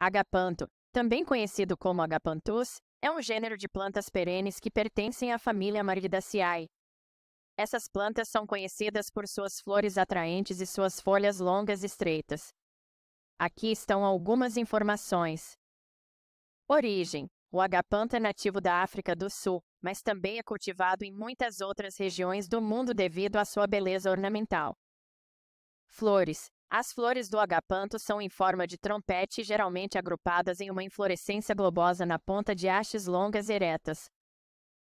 Agapanto, também conhecido como Agapanthus, é um gênero de plantas perenes que pertencem à família Amaryllidaceae. Essas plantas são conhecidas por suas flores atraentes e suas folhas longas e estreitas. Aqui estão algumas informações. Origem: o agapanto é nativo da África do Sul, mas também é cultivado em muitas outras regiões do mundo devido à sua beleza ornamental. Flores: as flores do agapanto são em forma de trompete e geralmente agrupadas em uma inflorescência globosa na ponta de hastes longas e eretas.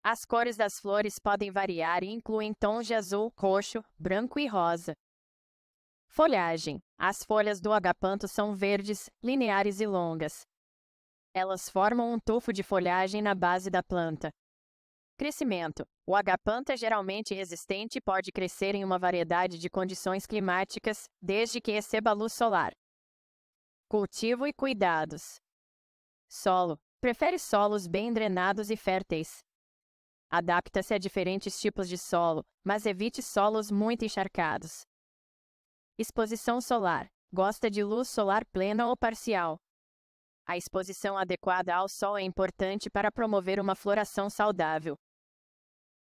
As cores das flores podem variar e incluem tons de azul, roxo, branco e rosa. Folhagem: as folhas do agapanto são verdes, lineares e longas. Elas formam um tufo de folhagem na base da planta. Crescimento: o agapanto é geralmente resistente e pode crescer em uma variedade de condições climáticas, desde que receba luz solar. Cultivo e cuidados. Solo: prefere solos bem drenados e férteis. Adapta-se a diferentes tipos de solo, mas evite solos muito encharcados. Exposição solar: gosta de luz solar plena ou parcial. A exposição adequada ao sol é importante para promover uma floração saudável.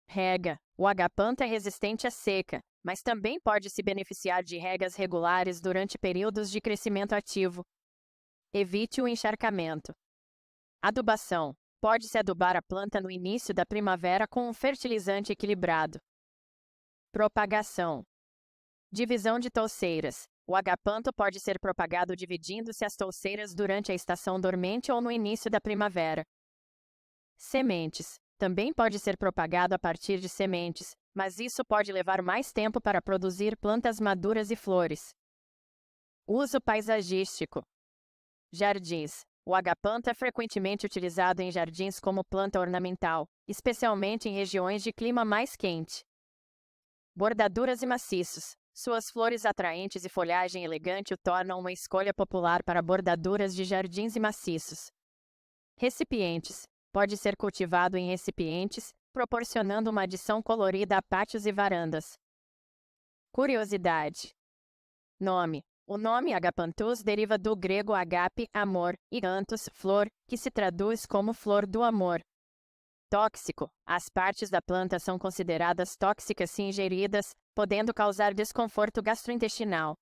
Rega: o agapanto é resistente à seca, mas também pode se beneficiar de regas regulares durante períodos de crescimento ativo. Evite o encharcamento. Adubação: pode-se adubar a planta no início da primavera com um fertilizante equilibrado. Propagação: divisão de touceiras. O agapanto pode ser propagado dividindo-se as touceiras durante a estação dormente ou no início da primavera. Sementes: também pode ser propagado a partir de sementes, mas isso pode levar mais tempo para produzir plantas maduras e flores. Uso paisagístico. Jardins: o agapanto é frequentemente utilizado em jardins como planta ornamental, especialmente em regiões de clima mais quente. Bordaduras e maciços: suas flores atraentes e folhagem elegante o tornam uma escolha popular para bordaduras de jardins e maciços. Recipientes: pode ser cultivado em recipientes, proporcionando uma adição colorida a pátios e varandas. Curiosidade. Nome: o nome Agapanthus deriva do grego agape, amor, e anthus, flor, que se traduz como flor do amor. Tóxico: as partes da planta são consideradas tóxicas se ingeridas, podendo causar desconforto gastrointestinal.